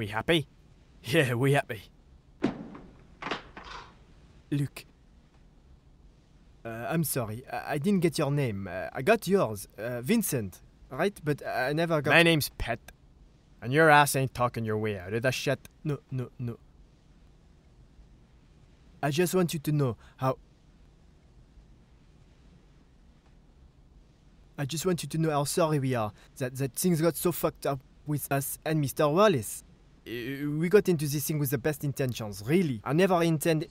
We happy? Yeah, we happy. Luke. I'm sorry, I didn't get your name. I got yours, Vincent, right? But I never got... My name's Pet. And your ass ain't talking your way out of that shit. No. I just want you to know how... sorry we are that things got so fucked up with us and Mr. Wallace. We got into this thing with the best intentions, really. I never intended...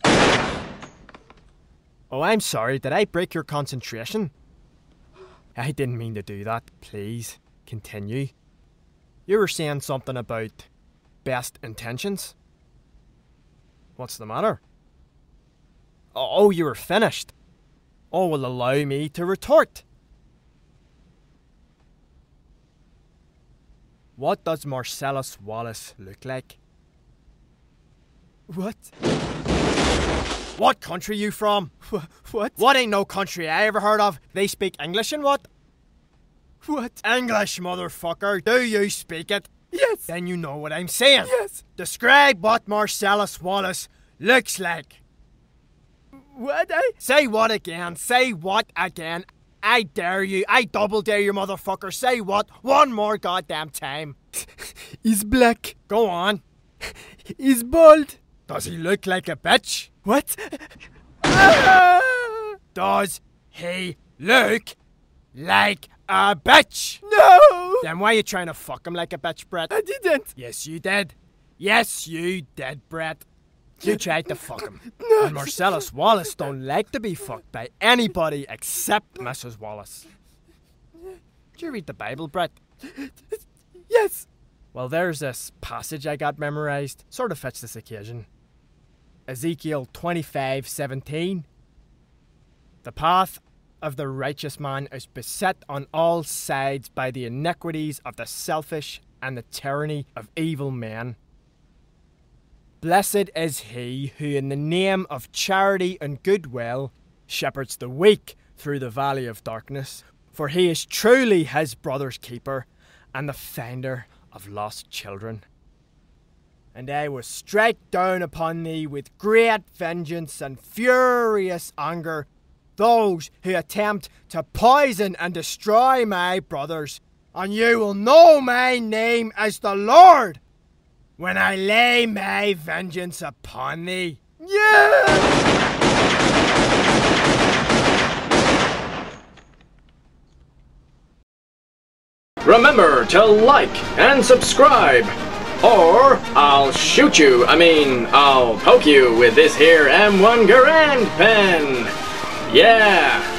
Oh, I'm sorry. Did I break your concentration? I didn't mean to do that. Please, continue. You were saying something about best intentions? What's the matter? Oh, you were finished. Oh, well, allow me to retort. What does Marcellus Wallace look like? What? What country you from? What? What ain't no country I ever heard of. They speak English and what? What? English, motherfucker. Do you speak it? Yes. Then you know what I'm saying. Yes. Describe what Marcellus Wallace looks like. What? Say what again? Say what again? I dare you. I double dare you, motherfucker. Say what? One more goddamn time. He's black. Go on. He's bald. Does he look like a bitch? What? Does he look like a bitch? No! Then why are you trying to fuck him like a bitch, Brett? I didn't. Yes, you did. Yes, you did, Brett. You tried to fuck him. No. And Marcellus Wallace don't like to be fucked by anybody except Mrs. Wallace. Did you read the Bible, Brett? Yes. Well, there's this passage I got memorized. Sort of fits this occasion. Ezekiel 25:17. The path of the righteous man is beset on all sides by the iniquities of the selfish and the tyranny of evil men. Blessed is he who in the name of charity and goodwill shepherds the weak through the valley of darkness, for he is truly his brother's keeper and the finder of lost children. And I will strike down upon thee with great vengeance and furious anger those who attempt to poison and destroy my brothers. And you will know my name as the Lord when I lay my vengeance upon thee. Yeah! Remember to like and subscribe. Or, I'll shoot you, I'll poke you with this here M1 Garand pen. Yeah.